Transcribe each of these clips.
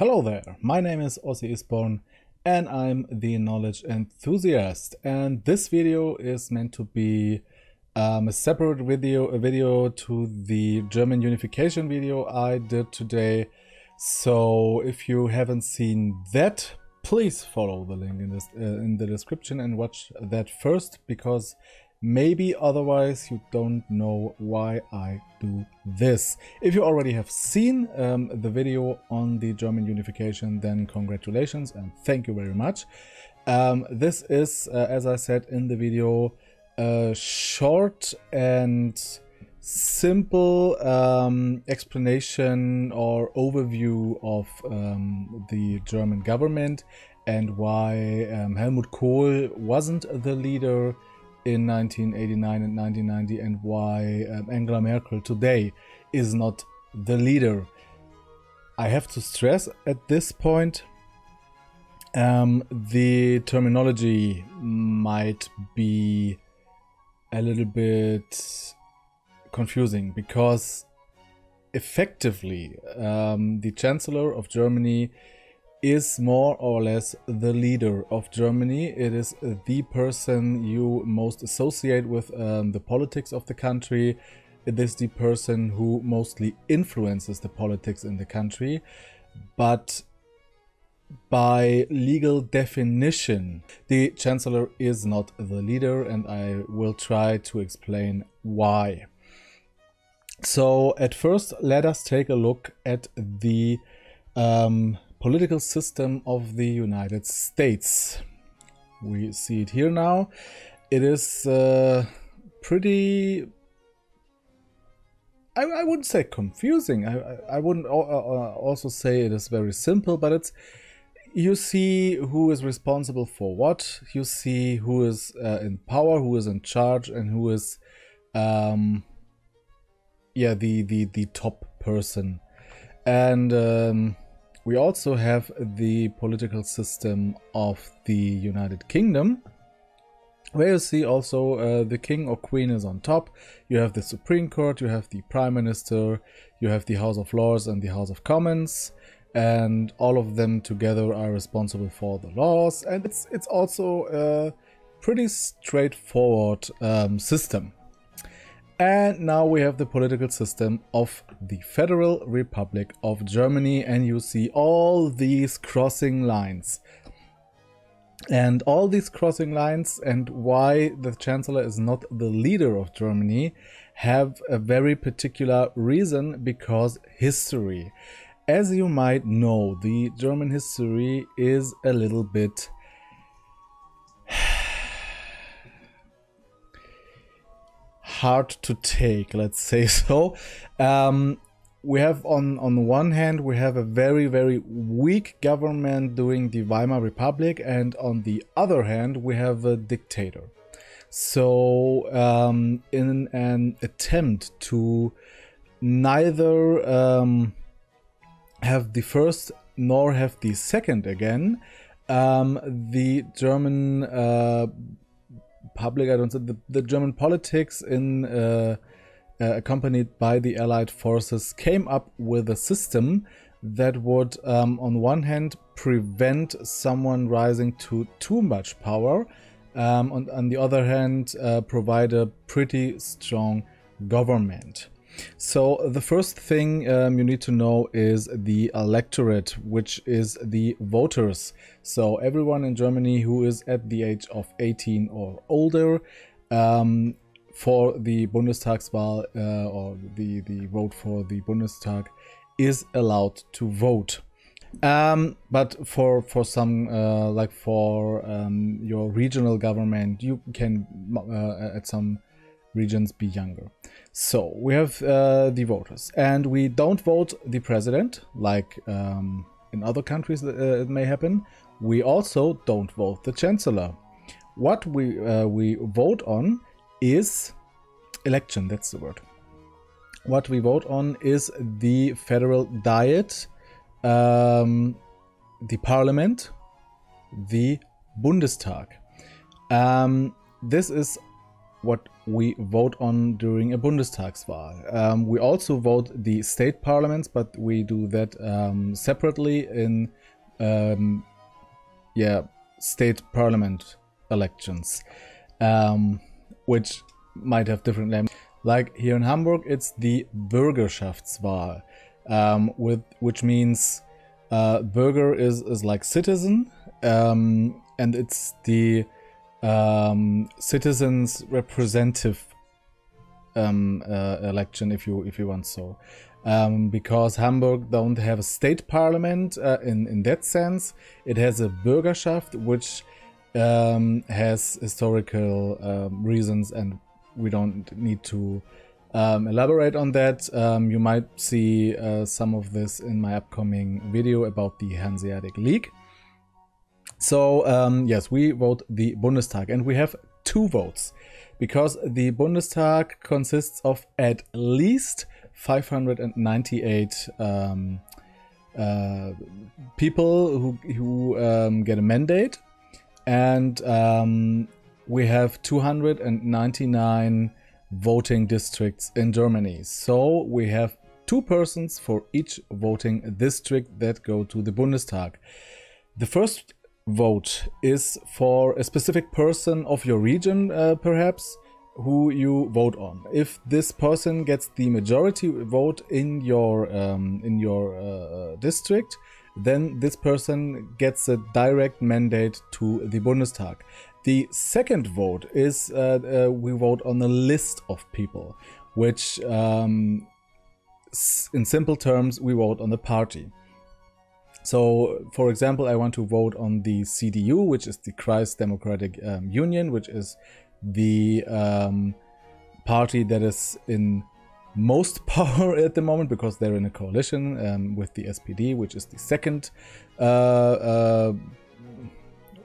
Hello there, my name is Ozzy Isborn and I'm the knowledge enthusiast, and this video is meant to be a separate video, a video to the German unification video I did today. So if you haven't seen that, please follow the link in the description and watch that first, because maybe otherwise you don't know why I do this. If you already have seen the video on the German unification, then congratulations and thank you very much. This is, as I said in the video, a short and simple explanation or overview of the German government and why Helmut Kohl wasn't the leader in 1989 and 1990, and why Angela Merkel today is not the leader. I have to stress at this point, the terminology might be a little bit confusing, because effectively the Chancellor of Germany is more or less the leader of Germany. It is the person you most associate with the politics of the country. It is the person who mostly influences the politics in the country. But by legal definition, the Chancellor is not the leader, and I will try to explain why. So at first, let us take a look at the political system of the United States. We see it here now. It is pretty, I wouldn't say confusing, I wouldn't also say it is very simple, but it's, you see who is responsible for what, you see who is in power, who is in charge, and who is yeah, the top person. And we also have the political system of the United Kingdom, where you see also the king or queen is on top. You have the Supreme Court, you have the Prime Minister, you have the House of Lords and the House of Commons, and all of them together are responsible for the laws. And it's also a pretty straightforward system. And now we have the political system of the Federal Republic of Germany, and you see all these crossing lines. And all these crossing lines and why the Chancellor is not the leader of Germany have a very particular reason, because history. As you might know, the German history is a little bit hard to take, let's say so. We have on one hand, we have a very, very weak government during the Weimar Republic, and on the other hand we have a dictator. So in an attempt to neither have the first nor have the second again, the German public, I don't say the German politics, in accompanied by the Allied forces, came up with a system that would on one hand prevent someone rising to too much power, and on the other hand provide a pretty strong government. So the first thing you need to know is the electorate, which is the voters. So everyone in Germany who is at the age of 18 or older for the Bundestagswahl, or the vote for the Bundestag, is allowed to vote. But for some, like for your regional government, you can at some regions be younger. So we have the voters, and we don't vote the president like in other countries it may happen. We also don't vote the chancellor. What we vote on is election, that's the word. What we vote on is the federal diet, the parliament, the Bundestag. This is what we vote on during a Bundestagswahl. We also vote the state parliaments, but we do that separately in state parliament elections, which might have different names. Like here in Hamburg, it's the Bürgerschaftswahl, which means Bürger is like citizen, and it's the citizens' representative election, if you want so, because Hamburg don't have a state parliament in that sense. It has a Bürgerschaft, which has historical reasons, and we don't need to elaborate on that. You might see some of this in my upcoming video about the Hanseatic League. So yes, we vote the Bundestag, and we have two votes, because the Bundestag consists of at least 598 people who get a mandate, and we have 299 voting districts in Germany. So we have two persons for each voting district that go to the Bundestag. The first vote is for a specific person of your region, perhaps, who you vote on. If this person gets the majority vote in your district, then this person gets a direct mandate to the Bundestag. The second vote is we vote on a list of people, which in simple terms, we vote on the party. So, for example, I want to vote on the CDU, which is the Christ-Democratic Union, which is the party that is in most power at the moment, because they're in a coalition with the SPD, which is the second, or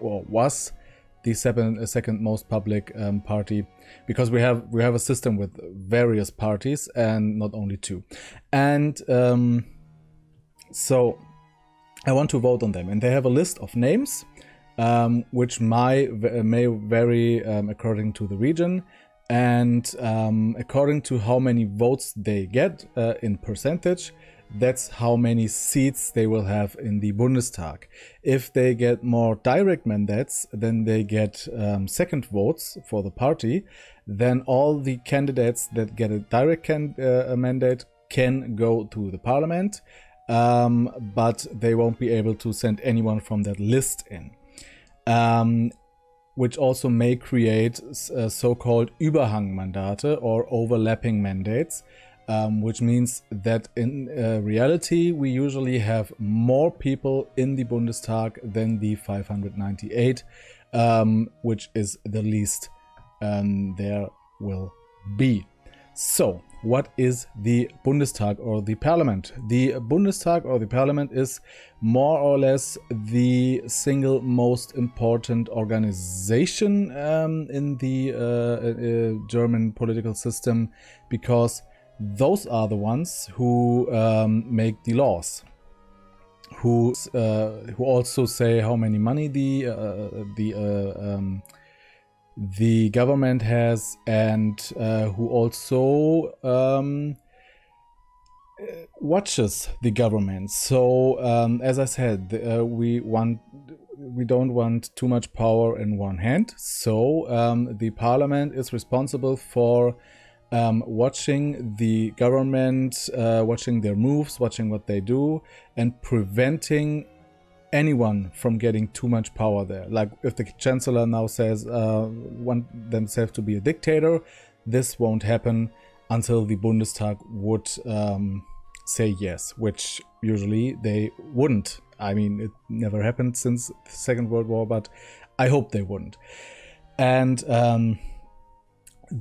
was the second most public party, because we have a system with various parties and not only two. And so I want to vote on them, and they have a list of names, which may vary according to the region, and according to how many votes they get in percentage, that's how many seats they will have in the Bundestag. If they get more direct mandates, then they get second votes for the party. Then all the candidates that get a direct mandate can go to the parliament, but they won't be able to send anyone from that list in, which also may create so-called Überhangmandate, or overlapping mandates, which means that in reality we usually have more people in the Bundestag than the 598, which is the least there will be. So, what is the Bundestag or the Parliament? The Bundestag or the Parliament is more or less the single most important organization in the German political system, because those are the ones who make the laws, who also say how many money the government has, and who also watches the government. So as I said, we don't want too much power in one hand. So the parliament is responsible for watching the government, watching their moves, watching what they do, and preventing anyone from getting too much power there. Like if the chancellor now says want themselves to be a dictator, this won't happen until the Bundestag would say yes, which usually they wouldn't. I mean, it never happened since the Second World War, but I hope they wouldn't. And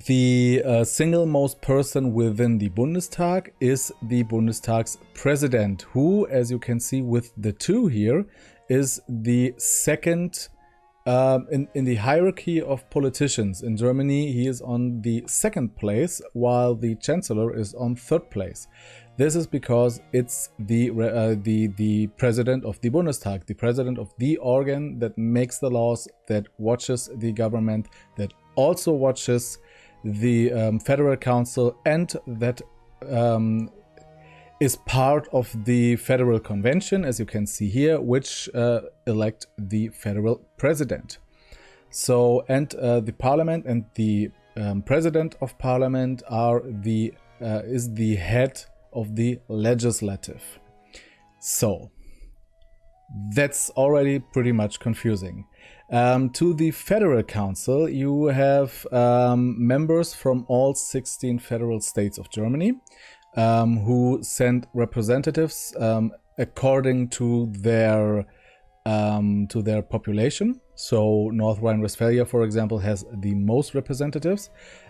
the single most person within the Bundestag is the Bundestag's president, who, as you can see with the two here, is the second in the hierarchy of politicians. In Germany, he is on the second place, while the chancellor is on third place. This is because it's the president of the Bundestag, the president of the organ that makes the laws, that watches the government, that also watches the Federal Council, and that is part of the Federal Convention, as you can see here, which elect the federal president. So, and the parliament and the president of parliament are the is the head of the legislative. So that's already pretty much confusing. To the Federal Council, you have members from all 16 federal states of Germany, who send representatives according to their population. So North Rhine-Westphalia, for example, has the most representatives.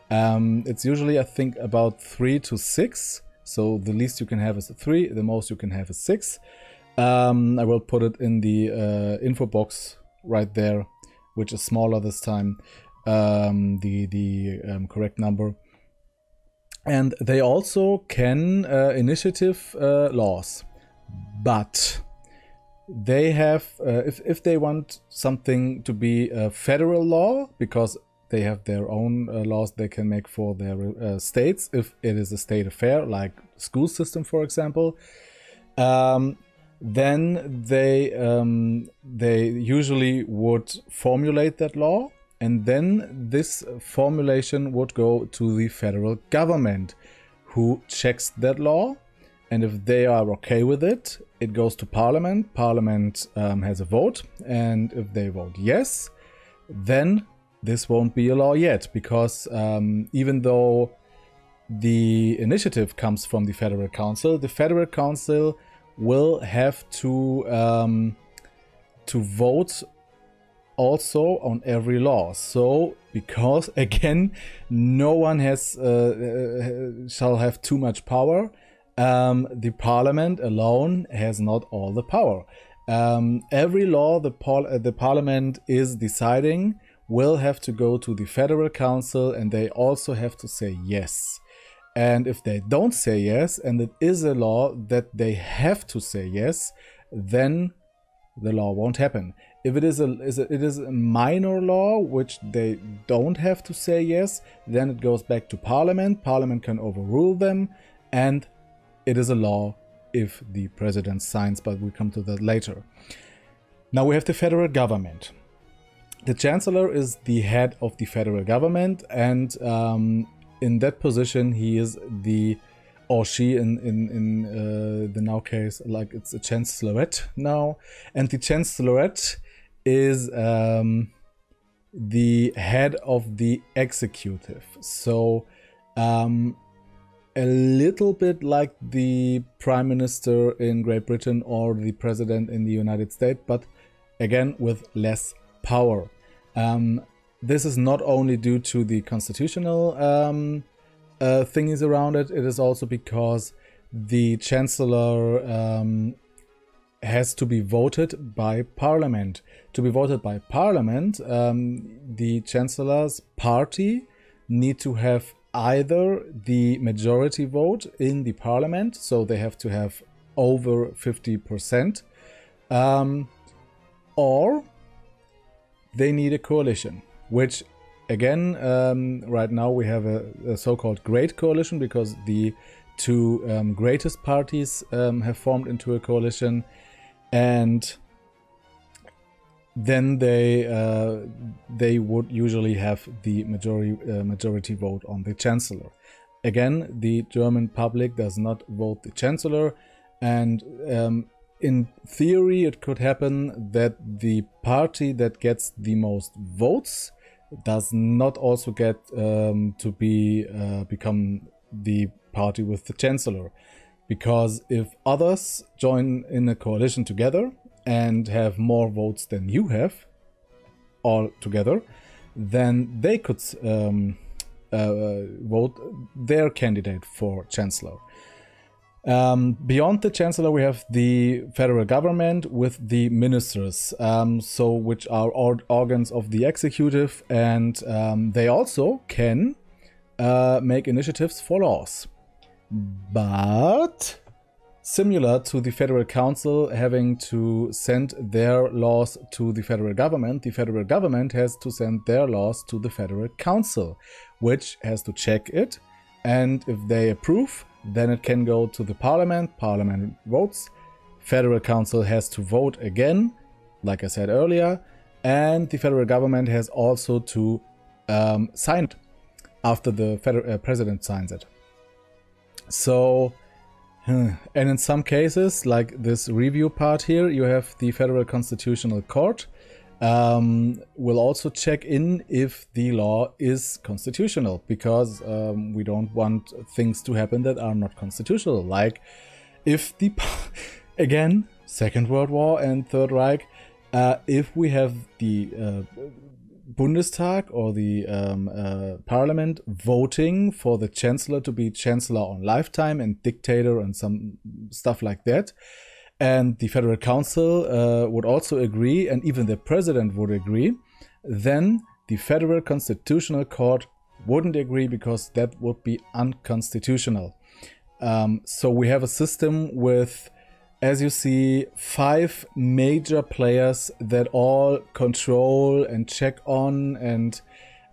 It's usually, I think, about 3 to 6. So the least you can have is 3, the most you can have is 6. I will put it in the info box right there, which is smaller this time, the correct number. And they also can initiative laws, but they have, if they want something to be a federal law, because they have their own laws they can make for their states, if it is a state affair, like school system, for example, then they usually would formulate that law. And then this formulation would go to the federal government, who checks that law. And if they are okay with it, it goes to parliament. Parliament has a vote. And if they vote yes, then this won't be a law yet, because even though the initiative comes from the Federal Council, the Federal Council will have to vote also on every law. So, because again, no one has shall have too much power. The parliament alone has not all the power. Every law the parliament is deciding will have to go to the Federal Council, and they also have to say yes. And if they don't say yes, and it is a law that they have to say yes, then the law won't happen. If it is a minor law, which they don't have to say yes, then it goes back to parliament. Parliament can overrule them, and it is a law if the president signs, but we'll come to that later. Now we have the federal government. The chancellor is the head of the federal government, and in that position he is the, or she in the now case, like it's a chancellorette now, and the chancellorette is the head of the executive. So a little bit like the prime minister in Great Britain or the president in the United States, but again with less power. This is not only due to the constitutional thingies around it, it is also because the chancellor has to be voted by parliament. To be voted by parliament, the chancellor's party need to have either the majority vote in the parliament, so they have to have over 50%, or they need a coalition, which again, right now we have a so-called Great Coalition, because the two greatest parties have formed into a coalition, and then they would usually have the majority vote on the chancellor. Again, the German public does not vote the chancellor, and in theory it could happen that the party that gets the most votes does not also get to be become the party with the chancellor, because if others join in a coalition together and have more votes than you have all together, then they could vote their candidate for chancellor. Beyond the chancellor, we have the federal government with the ministers, so which are organs of the executive, and they also can make initiatives for laws. But similar to the Federal Council having to send their laws to the federal government, the federal government has to send their laws to the Federal Council, which has to check it, and if they approve, then it can go to the parliament, parliament votes, Federal Council has to vote again, like I said earlier, and the federal government has also to sign it after the president signs it. So, and in some cases, like this review part here, you have the Federal Constitutional Court will also check in if the law is constitutional, because we don't want things to happen that are not constitutional. Like if the, again, Second World War and Third Reich, if we have the Bundestag or the parliament voting for the chancellor to be chancellor on lifetime and dictator and some stuff like that, and the Federal Council would also agree, and even the president would agree, then the Federal Constitutional Court wouldn't agree, because that would be unconstitutional. So we have a system with, as you see, 5 major players that all control and check on and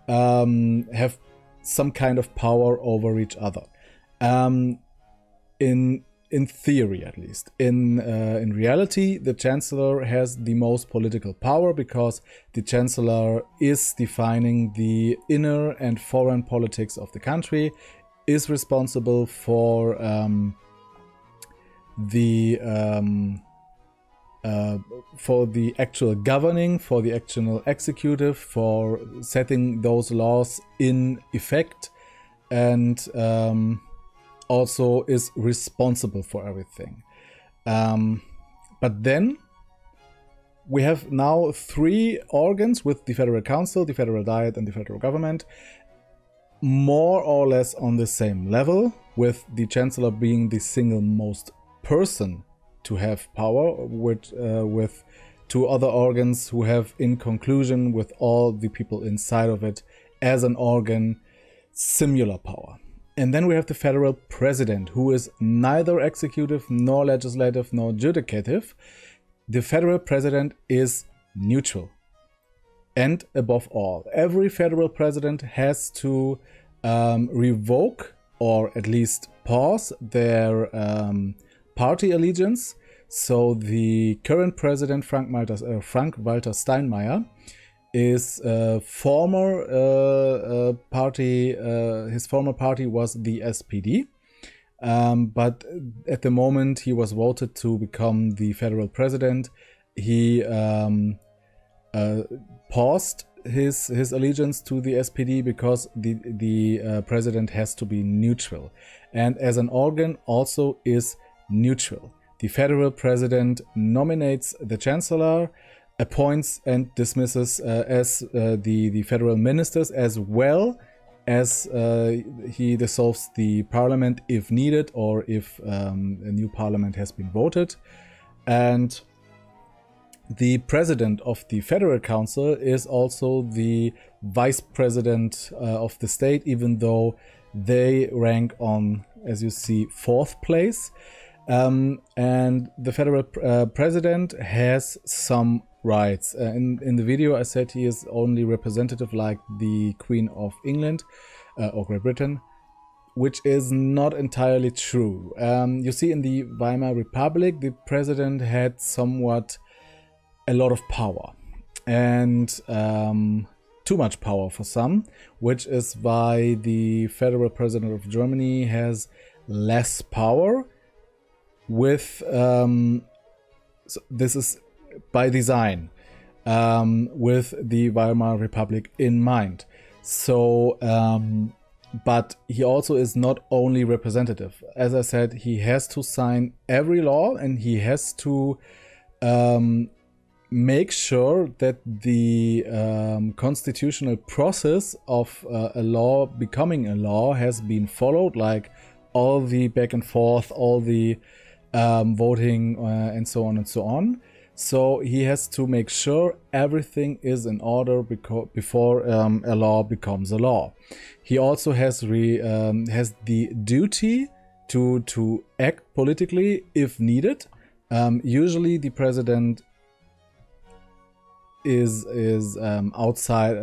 have some kind of power over each other. In theory, at least. In reality, the chancellor has the most political power, because the chancellor is defining the inner and foreign politics of the country, is responsible for for the actual governing, for the actual executive, for setting those laws in effect, and also is responsible for everything. But then we have now 3 organs with the Federal Council, the Federal Diet, and the Federal Government, more or less on the same level, with the chancellor being the single most person to have power, with 2 other organs who have, in conclusion, with all the people inside of it as an organ, similar power. And then we have the federal president, who is neither executive nor legislative nor judicative. The federal president is neutral. And above all, every federal president has to revoke, or at least pause, their party allegiance. So the current president, Frank Walter Steinmeier, is his former party was the SPD, but at the moment he was voted to become the federal president, he paused his allegiance to the SPD, because the president has to be neutral, and as an organ also is neutral. The federal president nominates the chancellor, appoints and dismisses the federal ministers, as well as he dissolves the parliament if needed, or if a new parliament has been voted. And the president of the Federal Council is also the vice president of the state, even though they rank on, as you see, 4th place. And the federal president has some rights. In the video I said he is only representative, like the Queen of England or Great Britain, which is not entirely true. You see, in the Weimar Republic, the president had somewhat a lot of power, and too much power for some, which is why the federal president of Germany has less power. With so this is by design, with the Weimar Republic in mind. So but he also is not only representative. As I said, he has to sign every law, and he has to make sure that the constitutional process of a law becoming a law has been followed, like all the back and forth, all the voting and so on and so on. So he has to make sure everything is in order before a law becomes a law. He also has the duty to act politically if needed. Usually the president is outside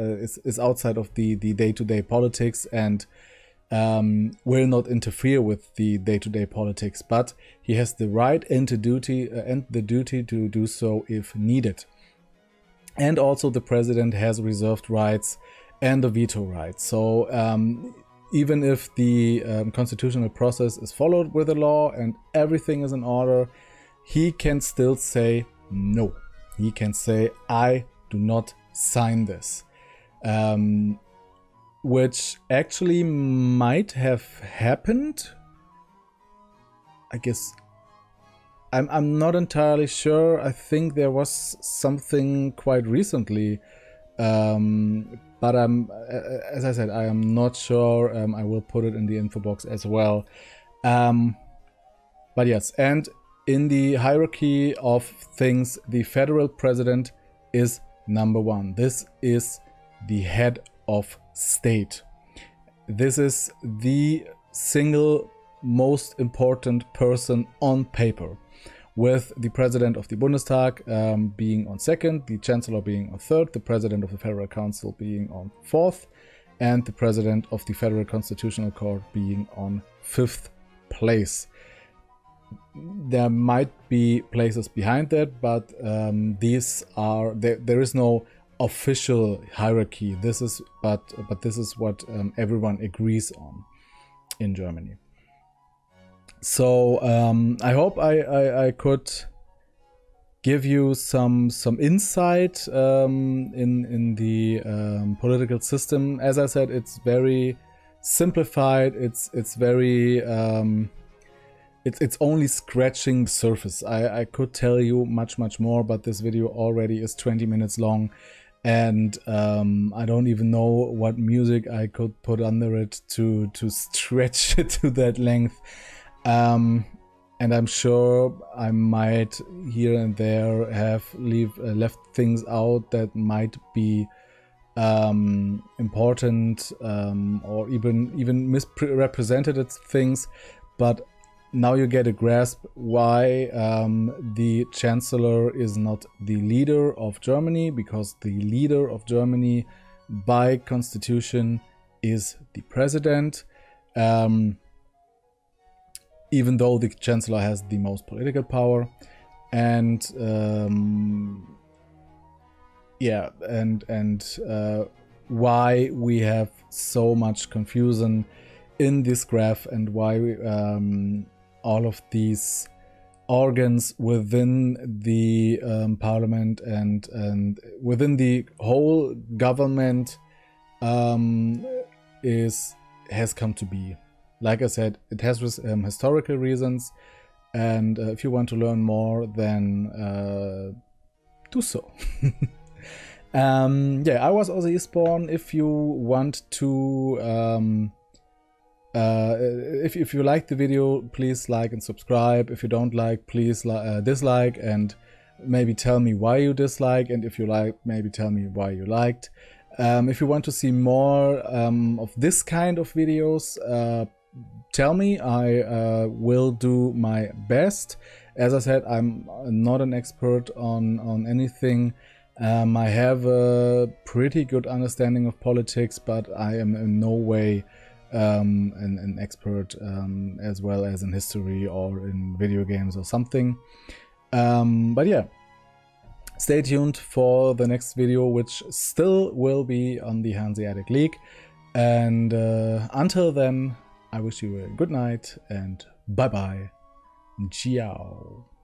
of the day-to-day politics and will not interfere with the day-to-day politics, but he has the right and the duty to do so if needed. And also the president has reserved rights and a veto right. So even if the constitutional process is followed with the law and everything is in order, he can still say no. He can say, I do not sign this, which actually might have happened. I guess I'm not entirely sure. I think there was something quite recently, but as I said, I am not sure. I will put it in the info box as well. But yes, and in the hierarchy of things, the federal president is number one. This is the head of state. This is the single most important person on paper, with the president of the Bundestag being on second, the chancellor being on third, the president of the Federal Council being on fourth, and the president of the Federal Constitutional Court being on fifth place. There might be places behind that, but there is no official hierarchy. This is but this is what everyone agrees on in Germany. So I hope I could give you some insight in the political system. As I said, it's very simplified. It's very It's only scratching the surface. I could tell you much more, but this video already is 20 minutes long, and I don't even know what music I could put under it to stretch it to that length. And I'm sure I might here and there have left things out that might be important, or even misrepresented things, but now you get a grasp why the chancellor is not the leader of Germany, because the leader of Germany by constitution is the president, even though the chancellor has the most political power. And yeah, and why we have so much confusion in this graph, and why we, all of these organs within the parliament and within the whole government has come to be. Like I said, it has historical reasons, and if you want to learn more, then do so. Yeah, I was Ozzy Isborn. If you want to if you like the video, please like and subscribe. If you don't like, please dislike, and maybe tell me why you dislike, and if you like, maybe tell me why you liked. If you want to see more of this kind of videos, tell me. I will do my best. As I said, I'm not an expert on anything. I have a pretty good understanding of politics, but I am in no way an expert, as well as in history or in video games or something. But yeah, stay tuned for the next video, which still will be on the Hanseatic League. And until then, I wish you a good night and bye bye. Ciao.